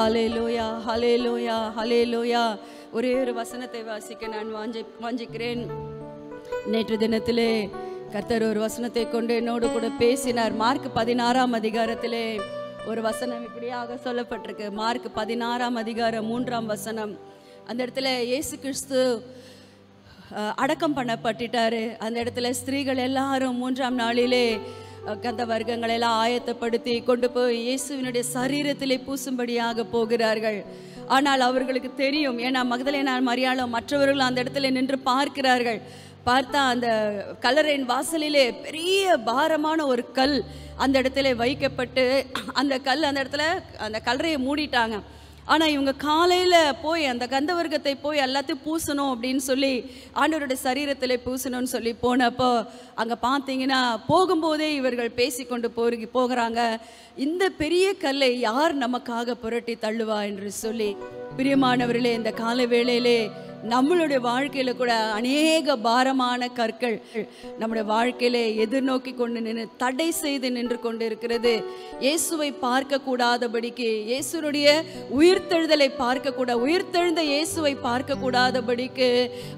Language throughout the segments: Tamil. Hallelujah, hallelujah, hallelujah. ஒரே ஒரு வசனத்தை வாசிக்க நான் வாஞ்சிக்கிறேன். நேற்று தினத்திலே கர்த்தர் ஒரு வசனத்தை கொண்டு என்னோடு கூட பேசினார். மார்க் 16ஆம் அதிகாரத்திலே ஒரு வசனம் இப்படியாக சொல்லப்பட்டிருக்கு. மார்க் 16ஆம் அதிகாரம் 3ஆம் வசனம். அந்த இடத்துல இயேசு கிறிஸ்து அடக்கம் பண்ணப்பட்டிட்டாரு. அந்த இடத்துல ஸ்திரீகள் எல்லாரும் மூன்றாம் நாளிலே கந்த வர்க்கங்களை எல்லாம் ஆயத்தப்படுத்தி கொண்டு போய் இயேசுவினுடைய சரீரத்திலே பூசும்படியாக போகிறார்கள். ஆனால் அவர்களுக்கு தெரியும், ஏன்னா மகதலேனா மரியாளும் மற்றவர்கள் அந்த இடத்துல நின்று பார்க்கிறார்கள். பார்த்தா அந்த கல்லறையின் வாசலிலே பெரிய பாரமான ஒரு கல் அந்த இடத்துல வைக்கப்பட்டு அந்த கல் அந்த இடத்துல அந்த கல்லறையை மூடிட்டாங்க. ஆனால் இவங்க காலையில் போய் அந்த கந்தவர்க்கத்தை போய் எல்லாத்தையும் பூசணும் அப்படின்னு சொல்லி ஆண்டவருடைய சரீரத்தில் பூசணும்னு சொல்லி போனப்போ அங்கே பார்த்தீங்கன்னா போகும்போதே இவர்கள் பேசி கொண்டு போகிறாங்க, இந்த பெரிய கல்லை யார் நமக்காக புரட்டி தள்ளுவா என்று சொல்லி. பிரியமானவர்களே, இந்த காலை வேளையிலே நம்மளுடைய வாழ்க்கையில் கூட அநேக பாரமான கற்கள் நம்முடைய வாழ்க்கையிலே எதிர்நோக்கி கொண்டு நின்று தடை செய்து நின்று கொண்டு இருக்கிறது. இயேசுவை பார்க்கக்கூடாதபடிக்கு, இயேசுனுடைய உயிர்த்தெழுதலை பார்க்கக்கூட உயிர்த்தெழுந்த இயேசுவை பார்க்கக்கூடாதபடிக்கு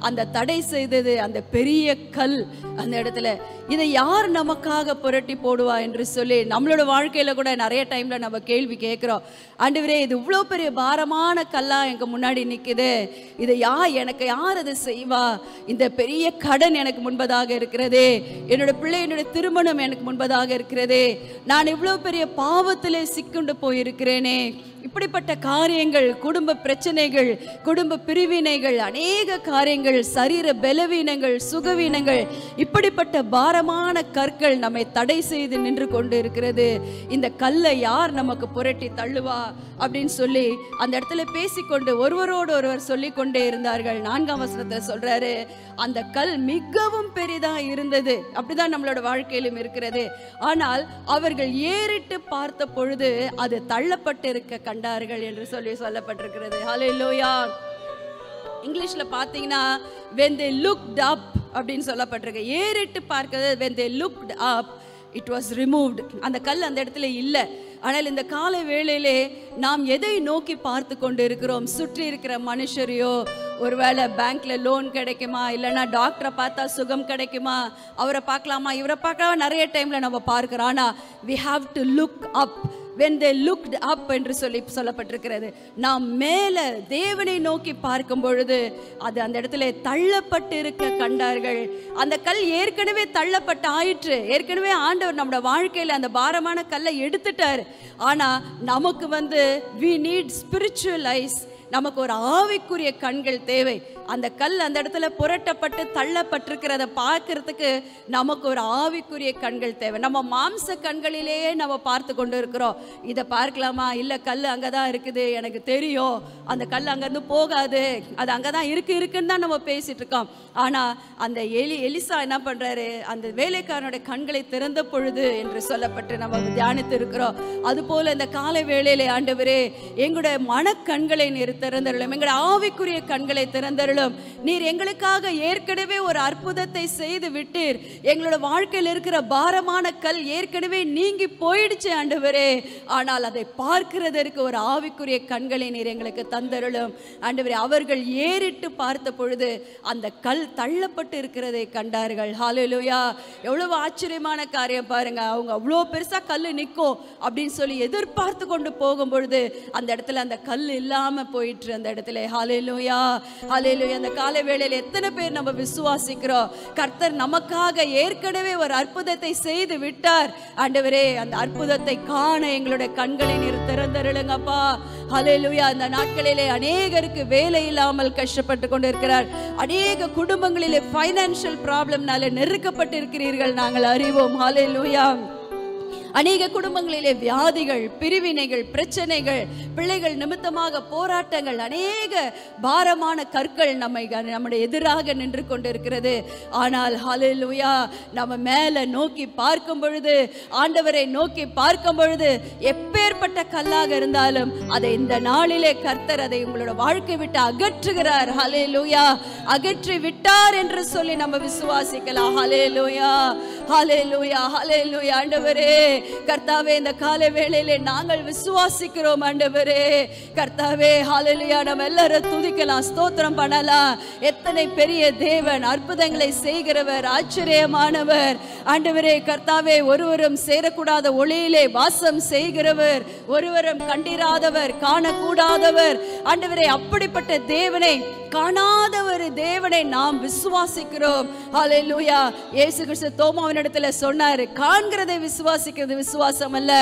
அந்த தடை செய்தது அந்த பெரிய கல் அந்த இடத்துல. இதை யார் நமக்காக புரட்டி போடுவா என்று சொல்லி நம்மளோட வாழ்க்கையில் கூட நிறைய டைமில் நம்ம கேள்வி கேட்குறோம். ஆண்டவரே, இது இவ்வளோ பெரிய பாரமான கல்லாக எங்கள் முன்னாடி நிற்குது, இதை எனக்கு யார் அதை செய்வா? இந்த பெரிய கடன் எனக்கு முன்பதாக இருக்கிறதே, என்னோட பிள்ளை என்னுடைய திருமணம் எனக்கு முன்பதாக இருக்கிறதே, நான் இவ்வளவு பெரிய பாவத்திலே சிக்கொண்டு போயிருக்கிறேனே, இப்படிப்பட்ட காரியங்கள், குடும்ப பிரச்சனைகள், குடும்ப பிரிவினைகள், அநேக காரியங்கள், சரீர பலவீனங்கள், சுகவீனங்கள், இப்படிப்பட்ட பாரமான கற்கள் நம்மை தடை செய்து நின்று கொண்டு இருக்கிறது. இந்த கல்லை யார் நமக்கு புரட்டி தள்ளுவா அப்படின்னு சொல்லி அந்த இடத்துல பேசிக்கொண்டு ஒருவரோடு ஒருவர் சொல்லி கொண்டே இருந்தார்கள். 4ஆம் வசனத்தை சொல்றாரு, அந்த கல் மிகவும் பெரிதா இருந்தது. அப்படிதான் நம்மளோட வாழ்க்கையிலும் இருக்கிறது. ஆனால் அவர்கள் ஏறிட்டு பார்த்த பொழுது அது தள்ளப்பட்டிருக்க கண்டார்கள் என்று சொல்லி சொல்லப்பட்டிருக்கிறது. ஹalleluya. இங்கிலீஷ்ல பாத்தீங்கன்னா when they looked up அப்படினு சொல்லப்பட்டிருக்கு. ஏறிட்டு பார்க்கிறது when they looked up it was removed. அந்த கல் அந்த இடத்துல இல்ல. ஆனால் இந்த காலை வேளையிலே நாம் எதை நோக்கி பார்த்து கொண்டு இருக்கிறோம்? சுற்றி இருக்கிற மனுஷரையோ, ஒருவேளை பேங்க்ல லோன் கிடைக்குமா, இல்லைன்னா டாக்டரை பார்த்தா சுகம் கிடைக்குமா, அவரை பார்க்கலாமா, இவரை பார்க்கலாமா, நிறைய டைம்ல நம்ம பார்க்கிறோம். ஆனால் we have to look up. when they looked up என்று சொல்லப்பட்டிருக்கிறது. நாம் மேலே தேவனை நோக்கி பார்க்கும் பொழுது அது அந்த இடத்துல தள்ளப்பட்டு இருக்க கண்டார்கள். அந்த கல் ஏற்கனவே தள்ளப்பட்ட ஆயிற்று. ஏற்கனவே ஆண்டவர் நம்மளோட வாழ்க்கையில் அந்த பாரமான கல்லை எடுத்துட்டார். ஆனால் நமக்கு we need spiritual eyes. நமக்கு ஒரு ஆவிக்குரிய கண்கள் தேவை. அந்த கல் அந்த இடத்துல புரட்டப்பட்டு தள்ளப்பட்டிருக்கிறத பார்க்கறதுக்கு நமக்கு ஒரு ஆவிக்குரிய கண்கள் தேவை. நம்ம மாம்ச கண்களிலேயே நம்ம பார்த்து கொண்டு இருக்கிறோம். இதை பார்க்கலாமா, இல்லை கல் அங்கே தான் இருக்குது, எனக்கு தெரியும் அந்த கல் அங்கேருந்து போகாது, அது அங்கே தான் இருக்குன்னு தான் நம்ம பேசிட்டு இருக்கோம். ஆனால் அந்த எலிசா என்ன பண்ணுறாரு, அந்த வேலைக்காரனுடைய கண்களை திறந்த பொழுது என்று சொல்லப்பட்டு நம்ம தியானித்து இருக்கிறோம். அதுபோல் இந்த காலை வேளையிலே ஆண்டவரே, எங்களுடைய மனக்கண்களை திறந்தருளும், எங்களுடைய ஆவிக்குரிய கண்களை திறந்தருளும். நீர் எங்களுக்காக ஏற்கனவே ஒரு அற்புதத்தை செய்து விட்டீர். எங்களோட வாழ்க்கையில் இருக்கிற பாரமான கல் ஏற்கனவே நீங்கி போயிடுச்சு ஆண்டவரே. ஆனால் அதை பார்க்கிறதற்கு ஒரு ஆவிக்குரிய கண்களை நீர் எங்களுக்கு தந்தருளும் ஆண்டவரே. அவர்கள் ஏறிட்டு பார்த்த பொழுது அந்த கல் தள்ளப்பட்டு இருக்கிறதை கண்டார்கள். ஹalleluya. எவ்வளவு ஆச்சரியமான காரியம் பாருங்க. அவங்க அவ்வளோ பெருசா கல் நிற்கும் அப்படின்னு சொல்லி எதிர்பார்த்து கொண்டு போகும் பொழுது அந்த இடத்துல அந்த கல் இல்லாம போயிட்டு அந்த இடத்துல. ஹalleluya, ஹalleluya. அந்த காலை வேளையில எத்தனை பேர் நம்ம விசுவாசிக்கிறோம், கர்த்தர் நமக்காக ஏற்கனவே ஒரு அற்புதத்தை செய்து விட்டார் ஆண்டவரே, அந்த அற்புதத்தை காண எங்களுடைய கண்களை நீர் திறந்தருளுங்கப்பா. ஹalleluya. அந்த நாட்களிலே அநேகருக்கு வேலை இல்லாமல் கஷ்டப்பட்டு கொண்டு இருக்கிறார். அநேக குடும்பங்களிலே ஃபைனான்ஷியல் ப்ராப்ளம்னால நெருக்கப்பட்டு இருக்கிறீர்கள் நாங்கள் அறிவோம். ஹalleluya. அநேக குடும்பங்களிலே வியாதிகள், பிரிவினைகள், பிரச்சனைகள், பிள்ளைகள் நிமித்தமாக போராட்டங்கள், அநேக பாரமான கற்கள் நம்முடைய எதிராக நின்று கொண்டிருக்கிறது. ஆனால் ஹalleluya, நம்ம மேலே நோக்கி பார்க்கும் பொழுது, ஆண்டவரை நோக்கி பார்க்கும் பொழுது, எப்பேற்பட்ட கல்லாக இருந்தாலும் அதை இந்த நாளிலே கர்த்தர் அதை உங்களோட வாழ்க்கை விட்டு அகற்றுகிறார். ஹalleluya. அகற்றி விட்டார் என்று சொல்லி நம்ம விசுவாசிக்கலாம். ஹல்லேலூயா, ஹல்லேலூயா, ஹல்லேலூயா. ஆண்டவரே கர்த்தாவே, இந்த காலை வேளையிலே நாங்கள் விசுவாசிக்கிறோம் ஆண்டவரே கர்த்தாவே. ஹல்லேலூயா, நம்ம எல்லாரும் துதிக்கலாம், ஸ்தோத்திரம் பண்ணலாம். எத்தனை பெரிய தேவன், அற்புதங்களை செய்கிறவர், ஆச்சரியமானவர் ஆண்டவரே கர்த்தாவே. ஒருவரும் சேரக்கூடாத ஒளியிலே வாசம் செய்கிறவர், ஒருவரும் கண்டிராதவர், காணக்கூடாதவர் ஆண்டவரே. அப்படிப்பட்ட தேவனை, காணாத ஒரு தேவனை நாம் விசுவாசிக்கிறோம். ஹல்லேலூயா. இயேசு கிறிஸ்து தோமாவினிடத்துல சொன்னார், காண்கிறதை விசுவாசிக்கிறது விசுவாசம் அல்ல,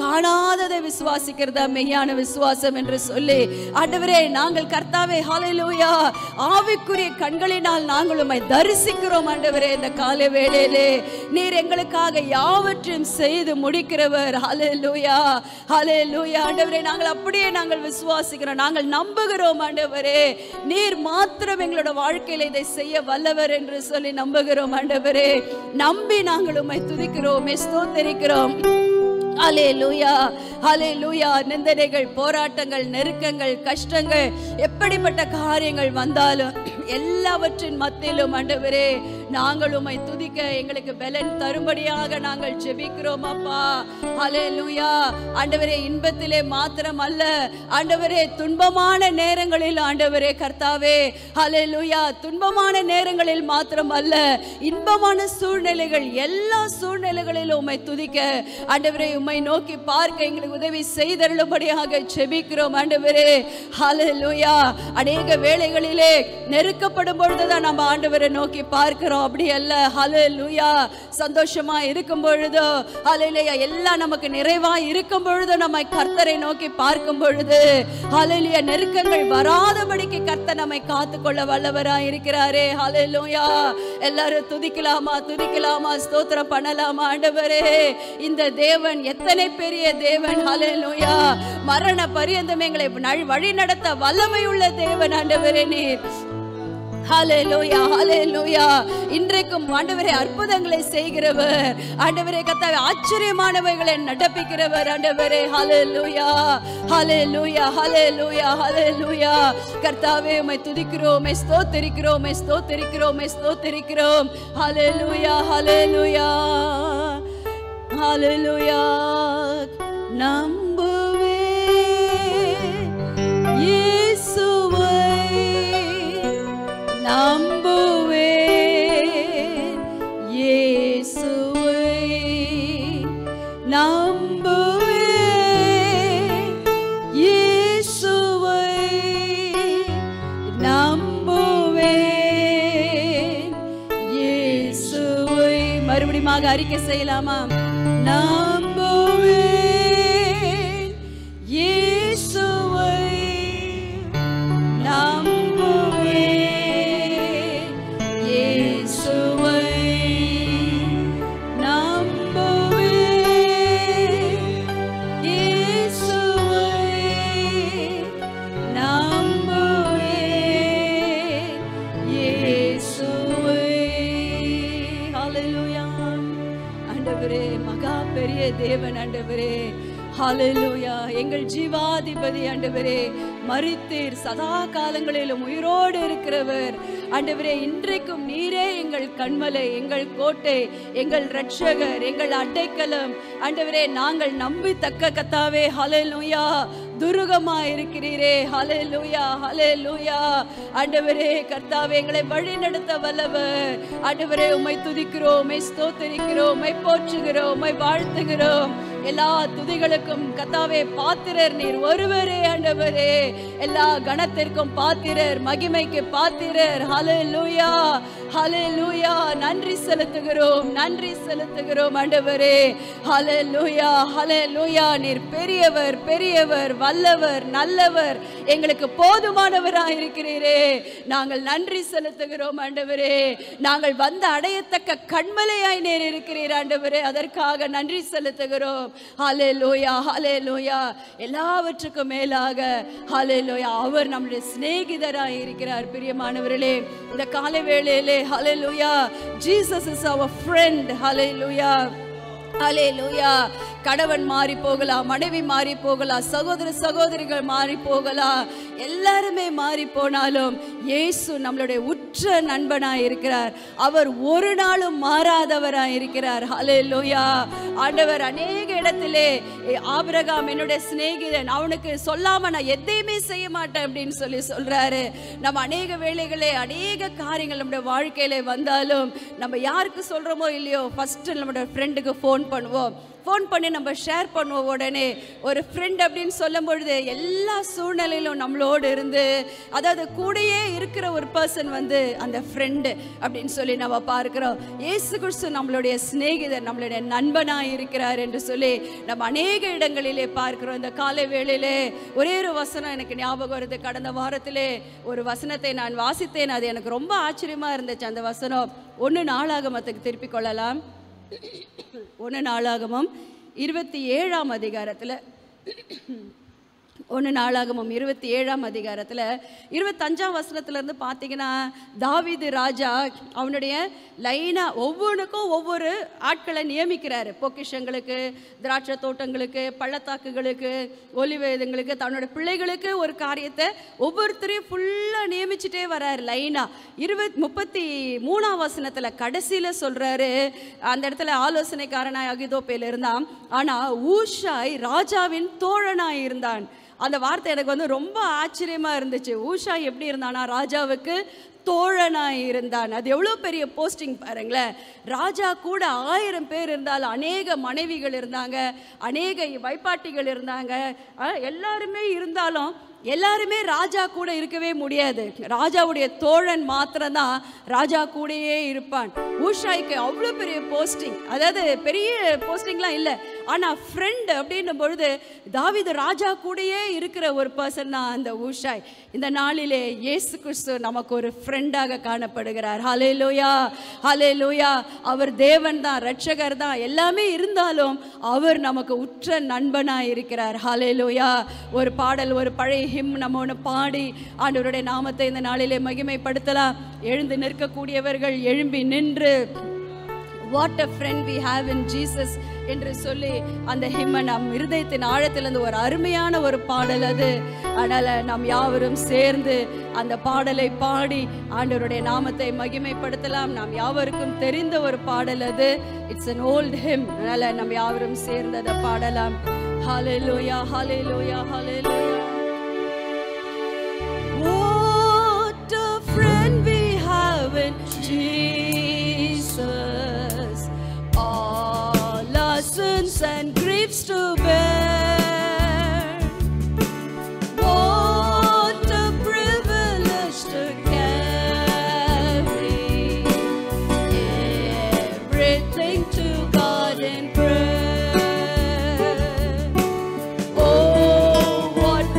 காணாததை விசுவாசிக்கிறதா மெய்யான விசுவாசம் என்று சொல்லி ஆண்டவரே நாங்கள் கர்த்தாவே ஹல்லேலூயா ஆவிக்குரிய கண்களினால் நாங்கள் உம்மை தரிசிக்கிறோம் ஆண்டவரே. இந்த காலை வேளையிலே நீர் எங்களுக்காக யாவற்றையும் செய்து முடிக்கிறவர். ஹல்லேலூயா, ஹல்லேலூயா ஆண்டவரே. நாங்கள் அப்படியே நாங்கள் விசுவாசிக்கிறோம், நாங்கள் நம்புகிறோம் ஆண்டவரே. நீர் மாத்திரம் எங்களோட வாழ்க்கையில இதை செய்ய வல்லவர் என்று சொல்லி நம்புகிறோம் ஆண்டவரே. நம்பி நாங்கள் உம்மை துதிக்கிறோம், ஸ்தோத்திரிக்கிறோம். ஹல்லேலூயா, ஹல்லேலூயா. நிந்தனைகள், போராட்டங்கள், நெருக்கங்கள், கஷ்டங்கள், எப்படிப்பட்ட காரியங்கள் வந்தாலும் எல்லாவற்றின் மத்தியிலும் ஆண்டவரே நாங்கள் உம்மை துதிக்க எங்களுக்கு பலன் தரும்படியாக நாங்கள் ஜெபிக்கிறோம் அப்பா. ஹல்லேலூயா ஆண்டவரே. இன்பத்திலே மாத்திரம் அல்ல ஆண்டவரே, துன்பமான நேரங்களில் ஆண்டவரே கர்த்தாவே ஹல்லேலூயா. துன்பமான நேரங்களில் மாத்திரம் அல்ல, இன்பமான சூழ்நிலைகள், எல்லா சூழ்நிலைகளிலும் உம்மை துதிக்க ஆண்டவரே, உம்மை நோக்கி பார்க்க எங்களுக்கு உதவி செய்தருளும்படியாக ஜெபிக்கிறோம் ஆண்டவரே. ஹல்லேலூயா. அநேக வேளைகளிலே நெருக்கப்படும் பொழுதுதான் நம்ம ஆண்டவரை நோக்கி பார்க்கிறோம், அப்படி அல்ல. ஹல்லேலூயா. சந்தோஷமா இருக்கும் பொழுதோ ஹல்லேலூயா, எல்லாம் நமக்கு நிறைவா இருக்கும் பொழுதோ நம்மை கர்த்தரை நோக்கி பார்க்கும் பொழுது ஹல்லேலூயா, நெருக்கங்கள் வராதபடிக்கு கர்த்தர் நம்மை காத்துக்கொள்ள வல்லவராய் இருக்கிறாரே. ஹல்லேலூயா. எல்லாரும் துதிக்கலாமா, துதிக்கலாமா, ஸ்தோத்திரம் பண்ணலாமா ஆண்டவரே. இந்த தேவன் எத்தனை பெரிய தேவன். ஹல்லேலூயா. மரண பரியந்தம் எங்களை வழி நடத்த வல்லமை உள்ள தேவன் ஆண்டவரே நீர். ஹல்லேலூயா, ஹல்லேலூயா. இன்றைக்கும் ஆண்டவரே அற்புதங்களை செய்கிறவர் ஆண்டவரே கர்த்தாவே, ஆச்சரியமானவைகளை நடப்பிக்கிறவர் ஆண்டவரே. ஹல்லேலூயா, ஹல்லேலூயா, ஹல்லேலூயா, ஹல்லேலூயா கர்த்தாவே உம்மை துதிக்கிறோம், ஸ்தோத்திரிக்கிறோம், ஸ்தோத்திரிக்கிறோம், ஸ்தோத்திரிக்கிறோம். ஹல்லேலூயா, ஹல்லேலூயா, ஹல்லேலூயா. நம்புவே இயேசுவை, நம்புவேன் இயேசுவை, நம்புவேன் இயேசுவை, நம்புவேன் இயேசுவை. மறுபடியுமாக அறிக்கை செய்யலாமா? நம்புவேன் இயேசுவை, நம்புவேன் தேவன் ஆண்டவரே. ஹல்லேலூயா. எங்கள் ஜீவாதிபதி ஆண்டவரே, மரித்தீர், சதா காலங்களிலும் உயிரோடு இருக்கிறவர் ஆண்டவரே. இன்றைக்கும் நீரே எங்கள் கண்மலை, எங்கள் கோட்டை, எங்கள் இரட்சகர், எங்கள் அடைக்கலம் ஆண்டவரே. நாங்கள் நம்பி தக்க கத்தாவே ஹல்லேலூயா துருகமா இருக்கிறீரே. ஹல்லேலூயா, ஹல்லேலூயா ஆண்டவரே கர்த்தாவே, எங்களை வழி நடத்த வல்லவர் ஆண்டவரே. உம்மை துதிக்கிறோம், உம்மை ஸ்தோத்திரிக்கிறோம், உம்மை போற்றுகிறோம், உம்மை வாழ்த்துகிறோம். எல்லா துதிகளுக்கும் கர்த்தாவே பாத்திரர் நீர் ஒருவரே ஆண்டவரே. எல்லா கணத்திற்கும் பாத்திரர், மகிமைக்கு பாத்திரர். ஹல்லேலூயா, ஹல்லேலூயா. நன்றி செலுத்துகிறோம், நன்றி செலுத்துகிறோம் ஆண்டவரே. ஹல்லேலூயா, ஹல்லேலூயா. நீர் பெரியவர், பெரியவர், வல்லவர், நல்லவர், எங்களுக்கு போதுமானவராக இருக்கிறீரே. நாங்கள் நன்றி செலுத்துகிறோம் ஆண்டவரே. நாங்கள் வந்து அடையத்தக்க கண்மலையாய் நீர் இருக்கிறீர் ஆண்டவரே, அதற்காக நன்றி செலுத்துகிறோம். ஹல்லேலூயா, ஹல்லேலூயா. எல்லாவற்றுக்கும் மேலாக ஹல்லேலூயா அவர் நம்முடைய சிநேகிதராய் இருக்கிறார். பிரியமானவர்களே, இந்த காலை வேளையிலே hallelujah Jesus is our friend. Hallelujah, hallelujah. கணவன் மாறி போகலாம், மனைவி மாறி போகலாம், சகோதர சகோதரிகள் மாறி போகலாம், எல்லாருமே மாறி போனாலும் இயேசு நம்மளுடைய உற்ற நண்பனாய் இருக்கிறார். அவர் ஒரு நாளும் மாறாதவராய் இருக்கிறார். ஹல்லேலூயா. ஆண்டவர் அநேக இடத்திலே ஆபிரகாம் என்னுடைய சிநேகிதன், அவனுக்கு சொல்லாம நான் எதையுமே செய்ய மாட்டேன் அப்படின்னு சொல்லி சொல்றாரு. நம்ம அநேக வேளைகளே அநேக காரியங்கள் நம்முடைய வாழ்க்கையில வந்தாலும் நம்ம யாருக்கு சொல்றோமோ இல்லையோ ஃபர்ஸ்ட் நம்மளோட ஃப்ரெண்டுக்கு ஃபோன் பண்ணுவோம். ஃபோன் பண்ணி நம்ம ஷேர் பண்ணுவோம். உடனே ஒரு ஃப்ரெண்ட் அப்படின்னு சொல்லும் பொழுது எல்லா சூழ்நிலையிலும் நம்மளோடு இருந்து, அதாவது கூடயே இருக்கிற ஒரு பர்சன் வந்து அந்த ஃப்ரெண்டு அப்படின்னு சொல்லி நம்ம பார்க்கிறோம். இயேசு கிறிஸ்து நம்மளுடைய சிநேகிதர், நம்மளுடைய நண்பனாக இருக்கிறார் என்று சொல்லி நம்ம அநேக இடங்களிலே பார்க்கிறோம். இந்த காலை வேளையிலே ஒரே ஒரு வசனம் எனக்கு ஞாபகம் வருது. கடந்த வாரத்திலே ஒரு வசனத்தை நான் வாசித்தேன், அது எனக்கு ரொம்ப ஆச்சரியமாக இருந்துச்சு. அந்த வசனம் 1 நாளாகமத்துக்கு திருப்பிக் கொள்ளலாம். 1 நாளாகமம் 27ஆம் அதிகாரத்தில் 25ஆம் வசனத்திலிருந்து பார்த்தீங்கன்னா, தாவீது ராஜா அவனுடைய லைனாக ஒவ்வொன்றுக்கும் ஒவ்வொரு ஆட்களை நியமிக்கிறாரு. பொக்கிஷங்களுக்கு, திராட்சை தோட்டங்களுக்கு, பள்ளத்தாக்குகளுக்கு, ஒலிவேதங்களுக்கு, தன்னோட பிள்ளைகளுக்கு ஒரு காரியத்தை ஒவ்வொருத்தரையும் ஃபுல்லாக நியமிச்சுட்டே வர்றாரு லைனாக. 33ஆம் வசனத்தில் கடைசியில் சொல்கிறாரு, அந்த இடத்துல ஆலோசனைக்காரனாய் அகிதோப்பையில் இருந்தான், ஆனால் ஊஷாய் ராஜாவின் தோழனாய் இருந்தான். அந்த வார்த்தை எனக்கு வந்து ரொம்ப ஆச்சரியமாக இருந்துச்சு. ஊஷா எப்படி இருந்தானா, ராஜாவுக்கு தோழனாய் இருந்தான். அது எவ்வளோ பெரிய போஸ்டிங் பாருங்களேன். ராஜா கூட 1000 பேர் இருந்தாலும் அநேக மனைவிகள் இருந்தாங்க, அநேக வைப்பாட்டிகள் இருந்தாங்க, எல்லாருமே இருந்தாலும் எல்லாருமே ராஜா கூட இருக்கவே முடியாது. ராஜாவுடைய தோழன் மாத்திரம்தான் ராஜா கூடயே இருப்பான். ஊஷாய்க்கு அவ்வளோ பெரிய போஸ்டிங், அதாவது பெரிய போஸ்டிங்லாம் இல்லை, ஆனால் ஃப்ரெண்டு அப்படின்னும் பொழுது தாவீது ராஜா கூடயே இருக்கிற ஒரு பர்சன் தான் அந்த ஊஷாய். இந்த நாளிலே இயேசு கிறிஸ்து நமக்கு ஒரு ஃப்ரெண்டாக காணப்படுகிறார். ஹல்லேலூயா, ஹல்லேலூயா. அவர் தேவன் தான், ரட்சகர் தான், எல்லாமே இருந்தாலும் அவர் நமக்கு உற்ற நண்பனாக இருக்கிறார். ஹல்லேலூயா. ஒரு பாடல், ஒரு பழைய ஹிம் நம்ம ஒன்று பாடி ஆண்டவருடைய நாமத்தை இந்த நாளிலே மகிமைப்படுத்தலாம். எழுந்து நிற்கக்கூடியவர்கள் எழும்பி நின்று, what a friend we have in Jesus என்று சொல்லி அந்த ஹிம்மை நம் இருதயத்தின் ஆழத்திலிருந்து ஒரு அருமையான ஒரு பாடல் அது. அதனால் நாம் யாவரும் சேர்ந்து அந்த பாடலை பாடி ஆண்டவருடைய நாமத்தை மகிமைப்படுத்தலாம். நாம் யாவருக்கும் தெரிந்த ஒரு பாடல் அது. It's an old hymn. அதனால் நாம் யாவரும் சேர்ந்து அதை பாடலாம். ஹல்லேலூயா, ஹல்லேலூயா, ஹல்லேலூயா. What a friend we have in Jesus. Sins and griefs to bear. What a privilege to carry everything to God in prayer. Oh, what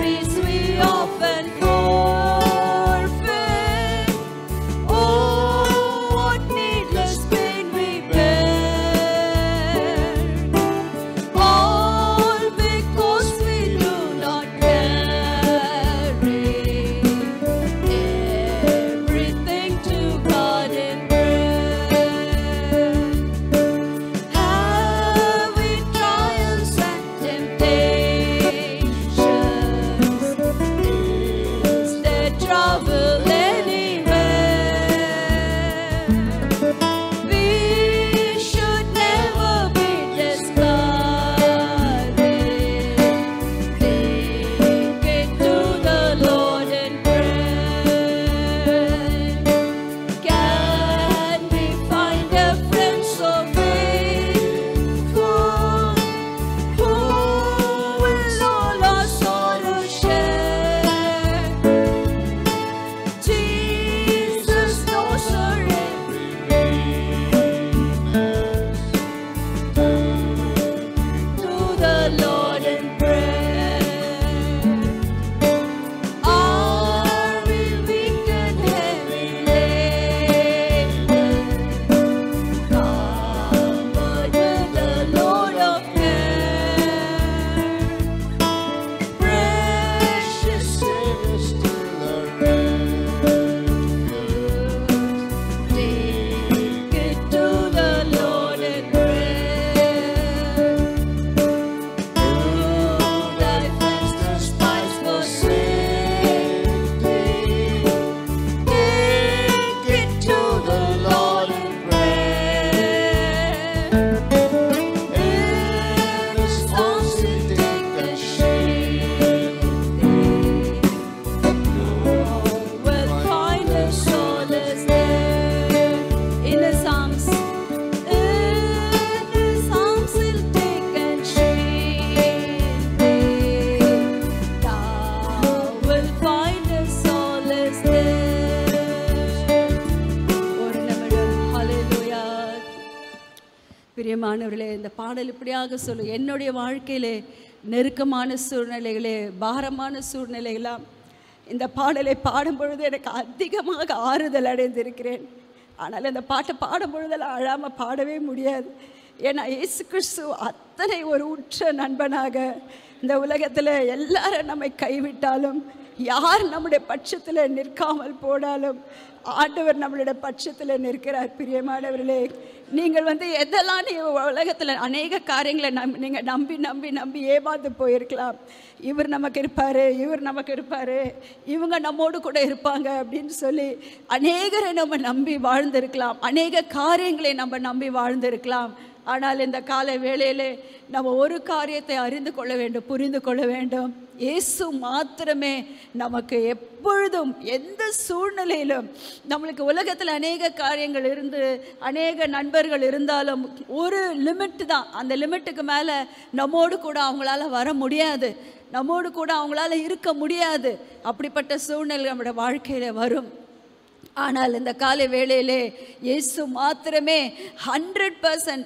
பிரியமானவர்களே, இந்த பாடல் இப்படியாக சொல்லும், என்னுடைய வாழ்க்கையிலே நெருக்கமான சூழ்நிலைகளே, பாரமான சூழ்நிலைகளாம் இந்த பாடலை பாடும்பொழுது எனக்கு அதிகமாக ஆறுதல் அடைந்திருக்கிறேன். ஆனால் இந்த பாட்டை பாடும்பொழுதெல்லாம் அழாமல் பாடவே முடியாது. ஏன்னா இயேசு கிறிஸ்து அத்தனை ஒரு உற்ற நண்பனாக இந்த உலகத்தில் எல்லாரும் நம்மை கைவிட்டாலும், யார் நம்முடைய பட்சத்தில் நிற்காமல் போனாலும் ஆண்டவர் நம்மளுடைய பட்சத்தில் நிற்கிறார். பிரியமானவர்களே, நீங்கள் எதெல்லாம் உலகத்தில் அநேக காரியங்களை நீங்கள் நம்பி நம்பி நம்பி ஏமாந்து போயிருக்கலாம். இவர் நமக்கு இருப்பார், இவர் நமக்கு இருப்பார், இவங்க நம்மோடு கூட இருப்பாங்க அப்படின்னு சொல்லி அநேகரை நம்ம நம்பி வாழ்ந்திருக்கலாம், அநேக காரியங்களை நம்ம நம்பி வாழ்ந்திருக்கலாம். ஆனால் இந்த கால வேளையிலே நம்ம ஒரு காரியத்தை அறிந்து கொள்ள வேண்டும், புரிந்து கொள்ள வேண்டும். இயேசு மாத்திரமே நமக்கு எப்பொழுதும் எந்த சூழ்நிலையிலும், நம்மளுக்கு உலகத்தில் அநேக காரியங்கள் இருந்து அநேக நண்பர்கள் இருந்தாலும் ஒரு லிமிட்டு தான். அந்த லிமிட்டுக்கு மேலே நம்மோடு கூட அவங்களால வர முடியாது, நம்மோடு கூட அவங்களால இருக்க முடியாது. அப்படிப்பட்ட சூழ்நிலை நம்மளோட வாழ்க்கையில் வரும். ஆனால் இந்த காலை வேளையிலே இயேசு மாத்திரமே 100%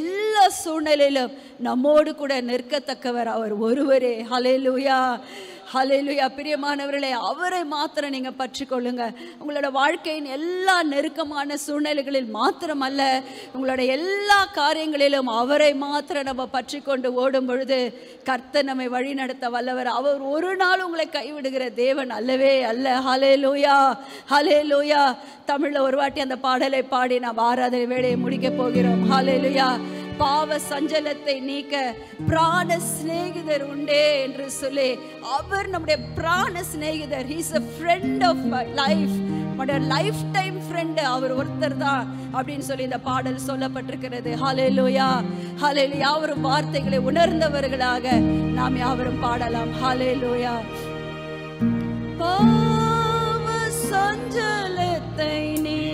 எல்லா சூழ்நிலையிலும் நம்மோடு கூட நிற்கத்தக்கவர் அவர் ஒருவரே. ஹல்லேலூயா, ஹல்லேலூயா. பிரியமானவர்களே, அவரை மாத்திரம் நீங்கள் பற்றி கொள்ளுங்கள். உங்களோட வாழ்க்கையின் எல்லா நெருக்கமான சூழ்நிலைகளில் மாத்திரமல்ல, உங்களோட எல்லா காரியங்களிலும் அவரை மாத்திரம் நம்ம பற்றி கொண்டு ஓடும் பொழுது கர்த்தர் நம்மை வழி நடத்த வல்லவர். அவர் ஒரு நாள் உங்களை கைவிடுகிற தேவன் அல்லவே அல்ல. ஹல்லேலூயா, ஹல்லேலூயா. தமிழில் ஒரு வாட்டி அந்த பாடலை பாடி நாம் ஆராதனை வேலையை முடிக்க போகிறோம். ஹல்லேலூயா. பாவ சஞ்சலத்தை நீக்க பிராண சிநேகிதர் உண்டே என்று சொல்லி, அவர் நம்முடைய பிராண சிநேகிதர். He is a friend of my life, நம்முடைய லைஃப் டைம் ஃப்ரெண்ட் அவர் ஒருத்தர் தான் அப்படின்னு சொல்லி இந்த பாடல் சொல்லப்பட்டிருக்கிறது. ஹல்லேலூயா, ஹல்லேலூயா. யாவரும் வார்த்தைகளை உணர்ந்தவர்களாக நாம் யாவரும் பாடலாம். ஹல்லேலூயா. பாவ சஞ்சலத்தை நீக்க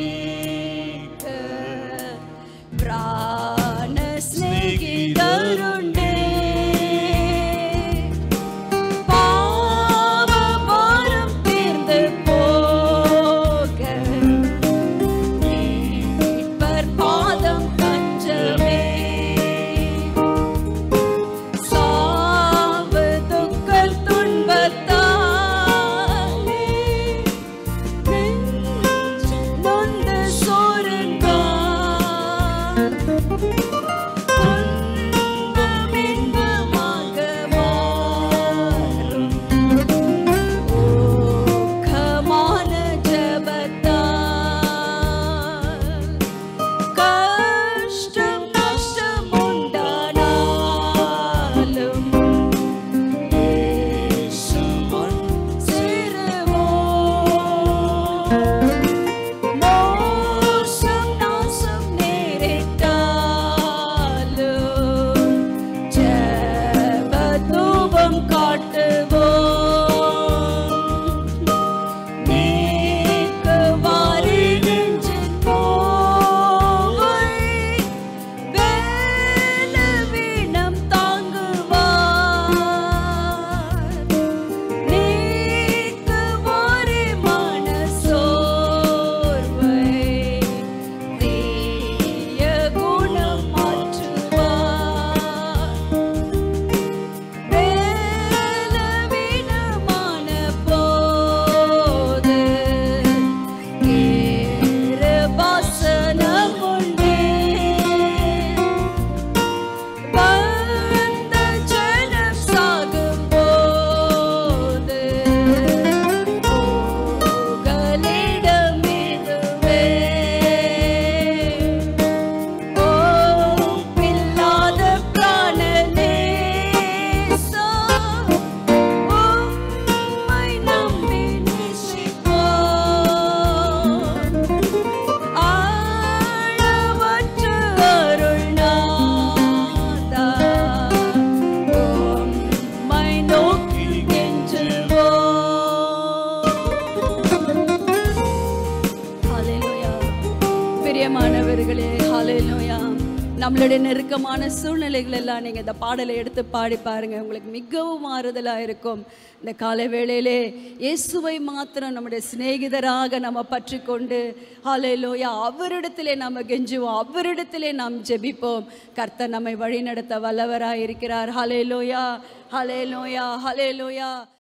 நம்மளுடைய நெருக்கமான சூழ்நிலைகளெல்லாம் நீங்கள் இந்த பாடலை எடுத்து பாடி பாருங்கள், உங்களுக்கு மிகவும் ஆறுதலாக இருக்கும். இந்த காலை வேளையிலே இயேசுவை மாத்திரம் நம்முடைய சிநேகிதராக நம்ம பற்றி கொண்டு ஹல்லேலூயா அவரிடத்திலே நாம் கெஞ்சுவோம், அவரிடத்திலே நாம் ஜெபிப்போம். கர்த்தர் நம்மை வழிநடத்த வல்லவராக இருக்கிறார். ஹல்லேலூயா, ஹல்லேலூயா, ஹல்லேலூயா.